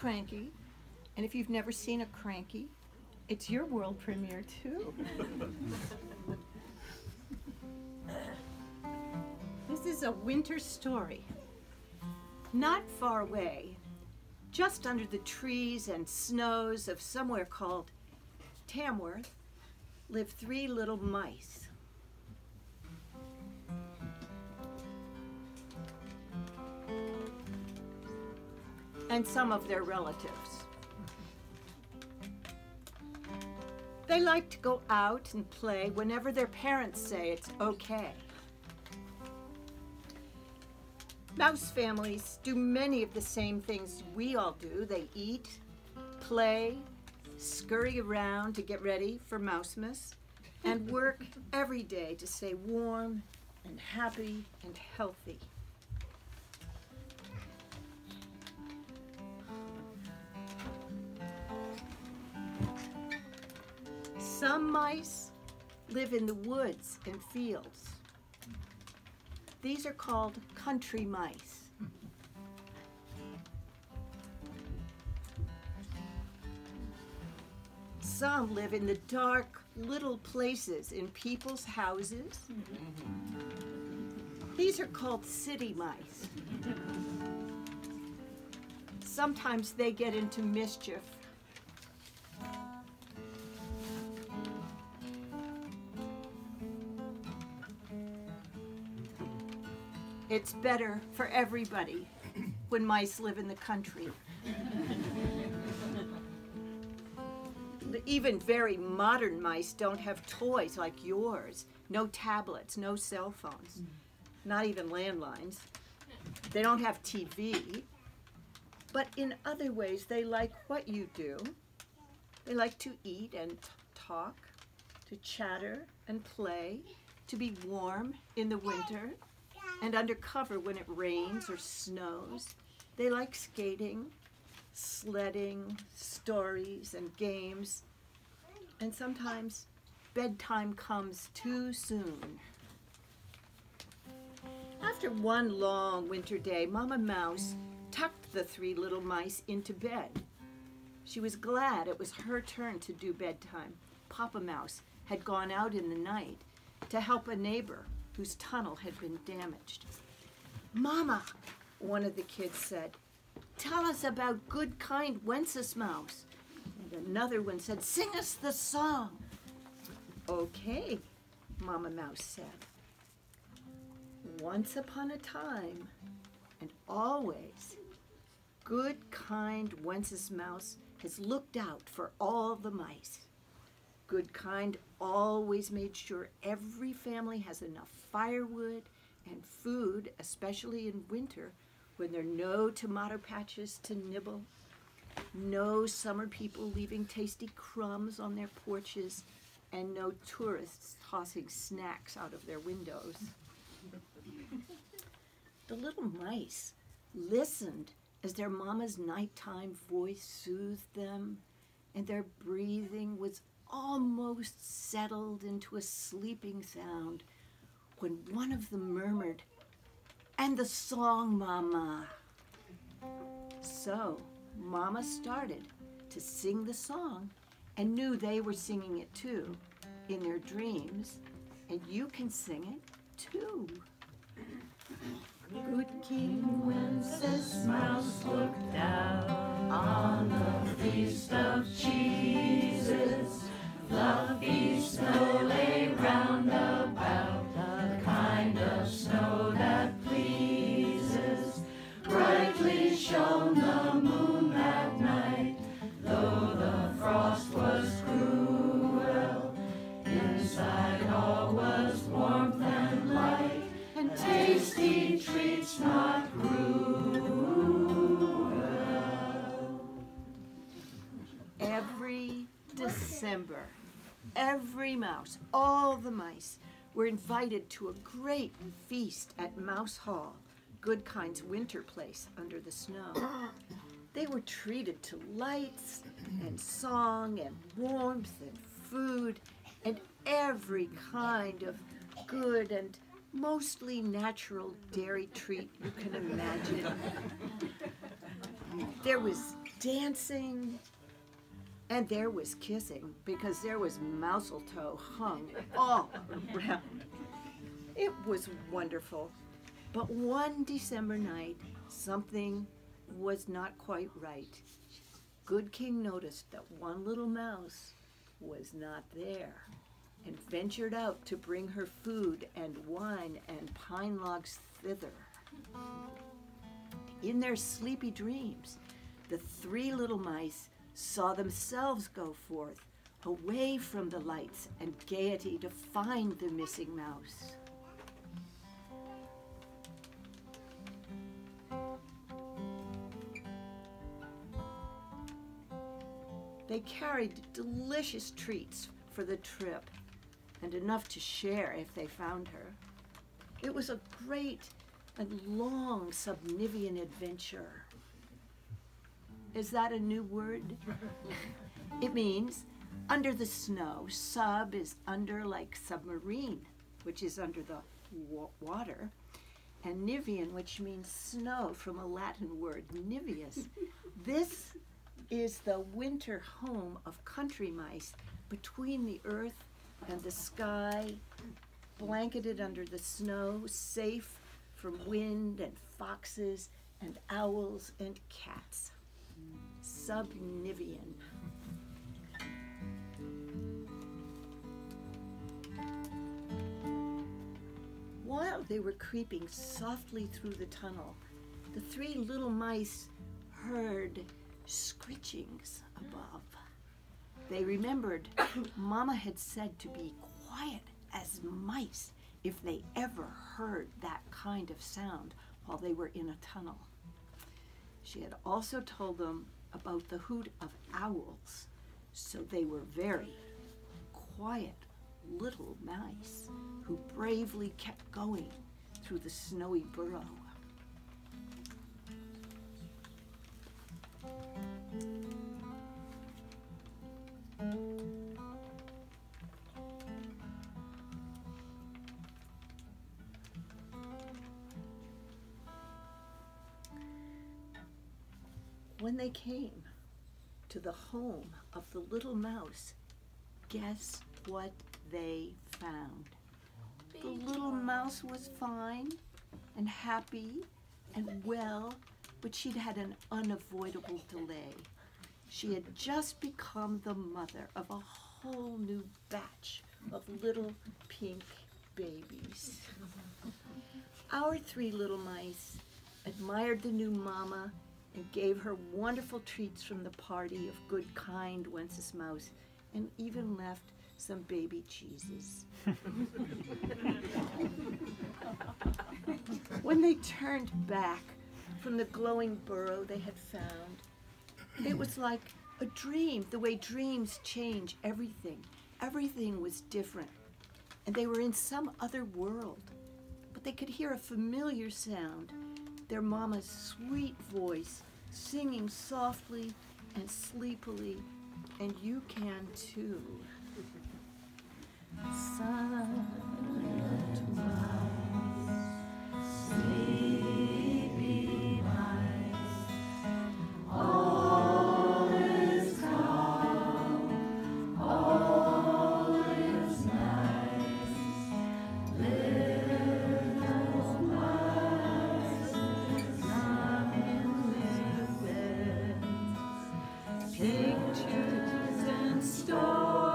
Crankie, and if you've never seen a crankie, it's your world premiere too. This is a winter story. Not far away, just under the trees and snows of somewhere called Tamworth, live three little mice. And some of their relatives. They like to go out and play whenever their parents say it's okay. Mouse families do many of the same things we all do. They eat, play, scurry around to get ready for Mousemas, and work every day to stay warm and happy and healthy. Some mice live in the woods and fields. These are called country mice. Some live in the dark little places in people's houses. These are called city mice. Sometimes they get into mischief. It's better for everybody when mice live in the country. Even very modern mice don't have toys like yours. No tablets, no cell phones, not even landlines. They don't have TV. But in other ways, they like what you do. They like to eat and talk, to chatter and play, to be warm in the winter. And under cover when it rains or snows. They like skating, sledding, stories and games. And sometimes bedtime comes too soon. After one long winter day, Mama Mouse tucked the three little mice into bed. She was glad it was her turn to do bedtime. Papa Mouse had gone out in the night to help a neighbor whose tunnel had been damaged. "Mama," one of the kids said, "tell us about Good King Wenceslas Mouse." And another one said, "Sing us the song." "Okay," Mama Mouse said. "Once upon a time, and always, Good King Wenceslas Mouse has looked out for all the mice. Good Kind always made sure every family has enough firewood and food, especially in winter when there are no tomato patches to nibble, no summer people leaving tasty crumbs on their porches, and no tourists tossing snacks out of their windows." The little mice listened as their mama's nighttime voice soothed them, and their breathing was almost settled into a sleeping sound when one of them murmured, "And the song, Mama." So Mama started to sing the song and knew they were singing it too in their dreams, and you can sing it too. Good King Wenceslas Mouse looked down on the feast of cheeses. Fluffy snow lay round about, the kind of snow that pleases. Brightly shone the moon that night, though the frost was cruel. Inside all was warmth and light, and tasty treats not cruel. Every December, every mouse, all the mice, were invited to a great feast at Mouse Hall, Good Kind's winter place under the snow. They were treated to lights and song and warmth and food and every kind of good and mostly natural dairy treat you can imagine. There was dancing, and there was kissing, because there was mistletoe hung all around. It was wonderful. But one December night, something was not quite right. Good King noticed that one little mouse was not there and ventured out to bring her food and wine and pine logs thither. In their sleepy dreams, the three little mice saw themselves go forth, away from the lights and gaiety, to find the missing mouse. They carried delicious treats for the trip, and enough to share if they found her. It was a great and long subnivian adventure. Is that a new word? It means under the snow. Sub is under, like submarine, which is under the water, and nivian, which means snow, from a Latin word, nivius. This is the winter home of country mice, between the earth and the sky, blanketed under the snow, safe from wind and foxes and owls and cats. Subnivian. While they were creeping softly through the tunnel, the three little mice heard screechings above. They remembered Mama had said to be quiet as mice if they ever heard that kind of sound while they were in a tunnel. She had also told them about the hoot of owls, so they were very quiet little mice who bravely kept going through the snowy burrow. When they came to the home of the little mouse, guess what they found? The little mouse was fine and happy and well, but she'd had an unavoidable delay. She had just become the mother of a whole new batch of little pink babies. Our three little mice admired the new mama and gave her wonderful treats from the party of Good King Wenceslas Mouse, and even left some baby cheeses. When they turned back from the glowing burrow they had found, it was like a dream, the way dreams change everything. Everything was different, and they were in some other world. But they could hear a familiar sound, their mama's sweet voice singing softly and sleepily, and you can too. Pictures and stories.